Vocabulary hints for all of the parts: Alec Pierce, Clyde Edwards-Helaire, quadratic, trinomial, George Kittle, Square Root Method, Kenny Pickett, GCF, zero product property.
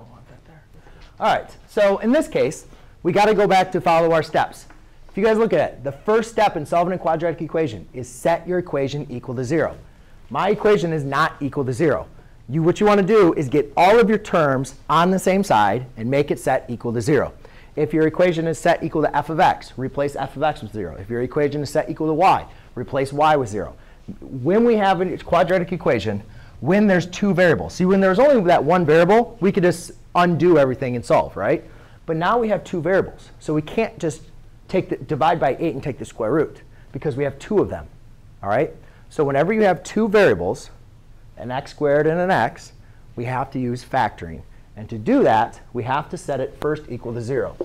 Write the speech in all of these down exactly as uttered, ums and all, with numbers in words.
don't want that there. All right, so in this case, we got to go back to follow our steps. If you guys look at it, the first step in solving a quadratic equation is set your equation equal to zero. My equation is not equal to zero. You, what you want to do is get all of your terms on the same side and make it set equal to zero. If your equation is set equal to f of x, replace f of x with zero. If your equation is set equal to y, replace y with zero. When we have a quadratic equation, when there's two variables. See, when there's only that one variable, we could just undo everything and solve, right? But now we have two variables. So we can't just take the, divide by eight and take the square root, because we have two of them. All right? So whenever you have two variables, an x squared and an x, we have to use factoring. And to do that, we have to set it first equal to zero.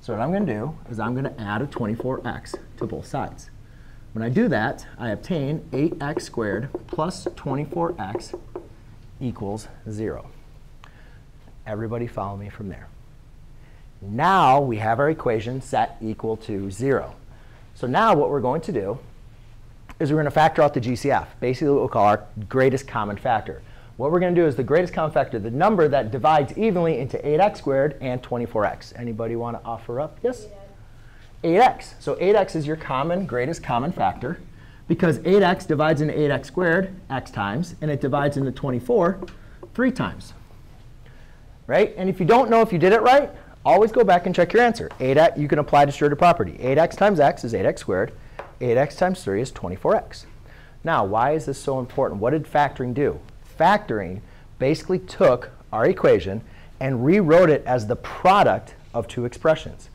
So what I'm going to do is I'm going to add a twenty-four x to both sides. When I do that, I obtain eight x squared plus twenty-four x equals zero. Everybody follow me from there. Now we have our equation set equal to zero. So now what we're going to do is we're going to factor out the G C F, basically what we'll call our greatest common factor. What we're going to do is the greatest common factor, the number that divides evenly into eight x squared and twenty-four x. Anybody want to offer up? Yes? eight x. So eight x is your common greatest common factor, because eight x divides into eight x squared x times, and it divides into twenty-four three times. Right? And if you don't know if you did it right, always go back and check your answer. eight x, you can apply the distributive property. eight x times x is eight x squared. eight x times three is twenty-four x. Now, why is this so important? What did factoring do? Factoring basically took our equation and rewrote it as the product of two expressions.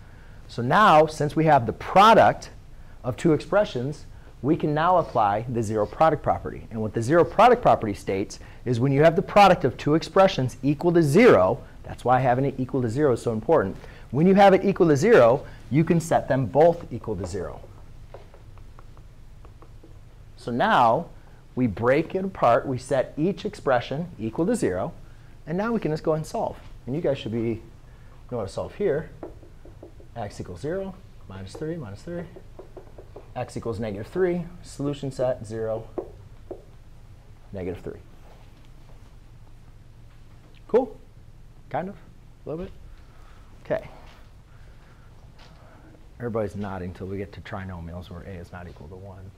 So now, since we have the product of two expressions, we can now apply the zero product property. And what the zero product property states is when you have the product of two expressions equal to zero, that's why having it equal to zero is so important. When you have it equal to zero, you can set them both equal to zero. So now, we break it apart. We set each expression equal to zero. And now we can just go ahead and solve. And you guys should be know how to solve here. X equals zero, minus three, minus three. X equals negative three. Solution set, zero, negative three. Cool? Kind of? A little bit? OK. Everybody's nodding until we get to trinomials, where a is not equal to one.